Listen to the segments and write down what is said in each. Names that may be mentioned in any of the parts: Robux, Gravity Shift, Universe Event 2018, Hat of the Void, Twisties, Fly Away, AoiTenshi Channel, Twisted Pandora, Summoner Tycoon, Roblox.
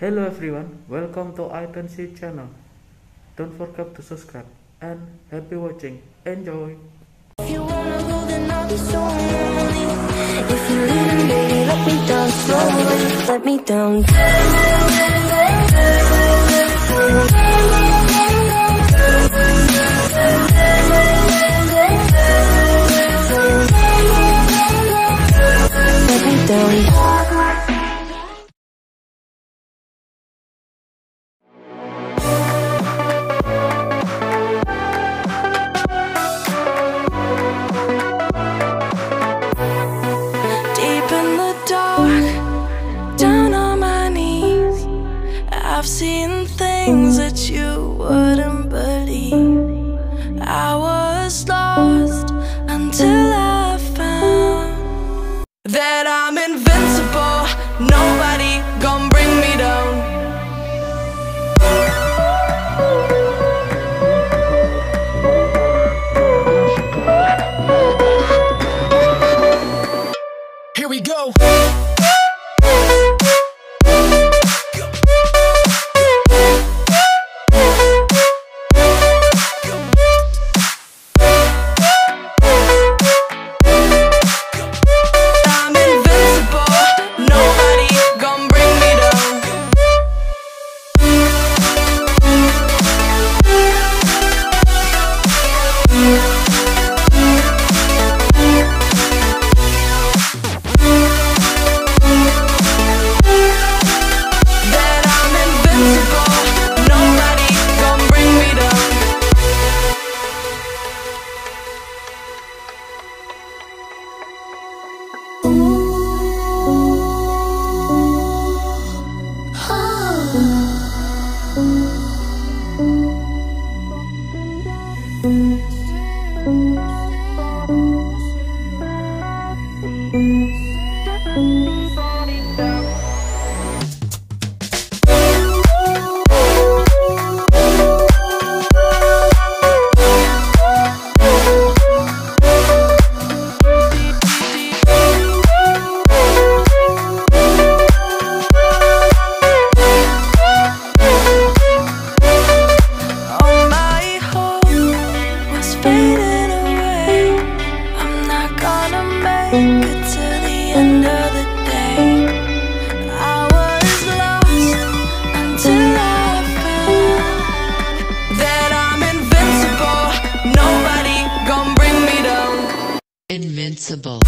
Hello everyone, welcome to AoiTenshi Channel. Don't forget to subscribe and happy watching. Enjoy. If you wanna go, then I'll be so lonely. If you're leaving, baby, let me down slowly. Let me down. I've seen things that you wouldn't believe. I was lost until I found that I'm invincible. Nobody gon' bring me down. Here we go. Invincible.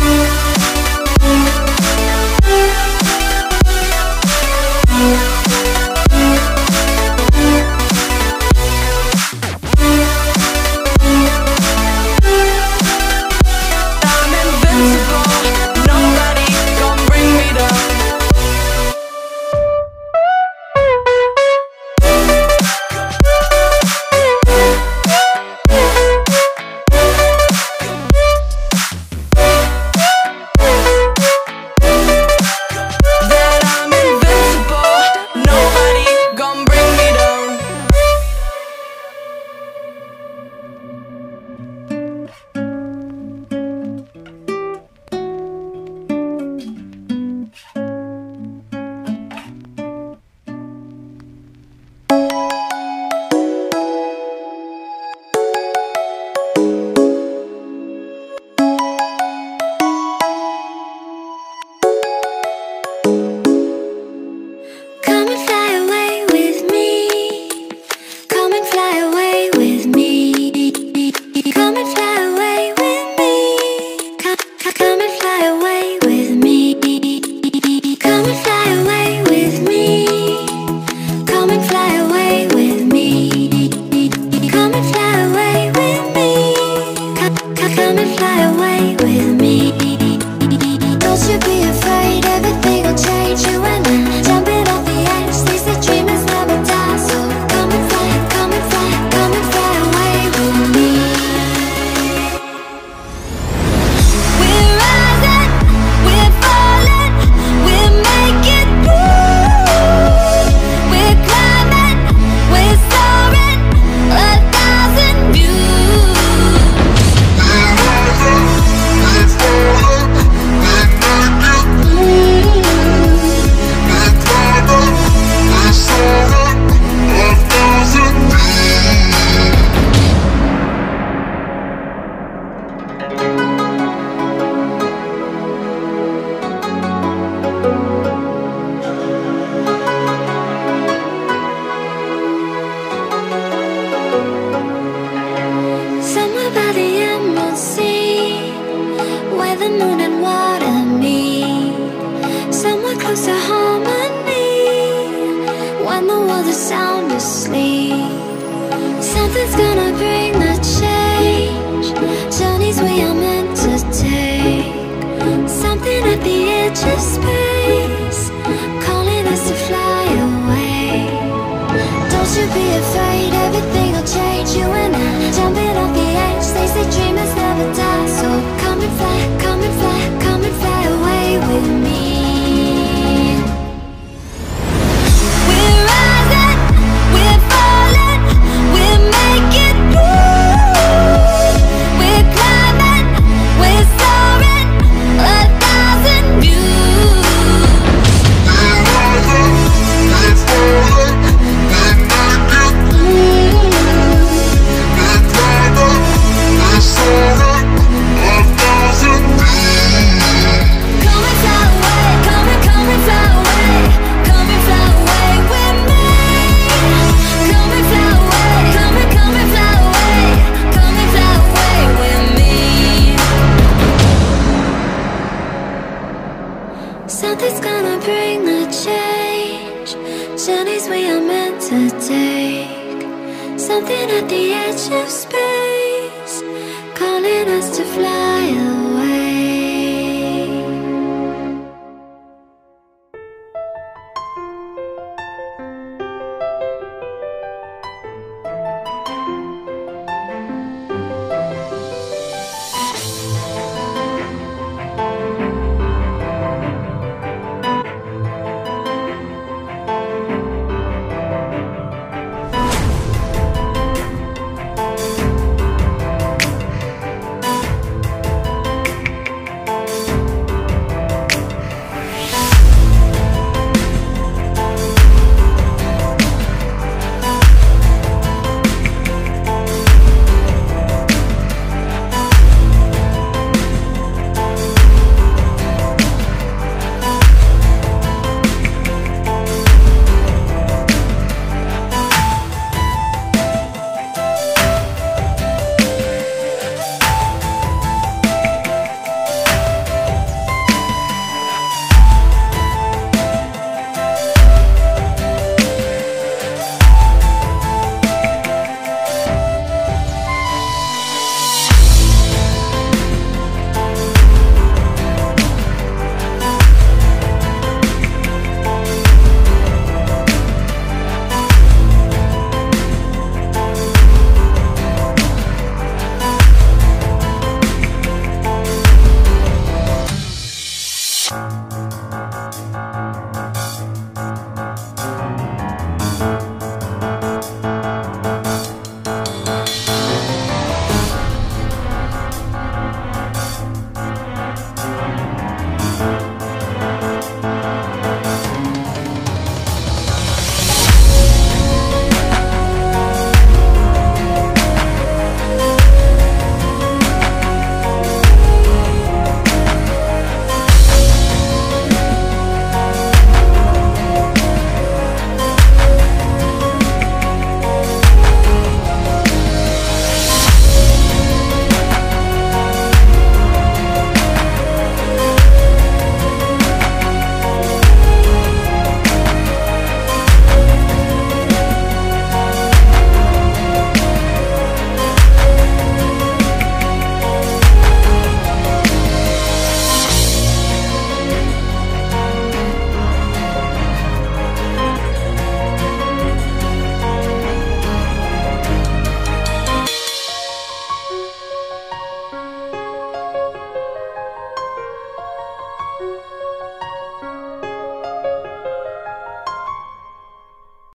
world is sound asleep. Something's gonna bring the change. Journeys we are meant to take. Something at the edge of space, calling us to fly away. Don't you be afraid, everything will change. You and I, jumping off the edge. They say dreamers never die. So come and fly, come and fly, come and fly away with me. Something's gonna bring the change. Journeys we are meant to take. Something at the edge of space.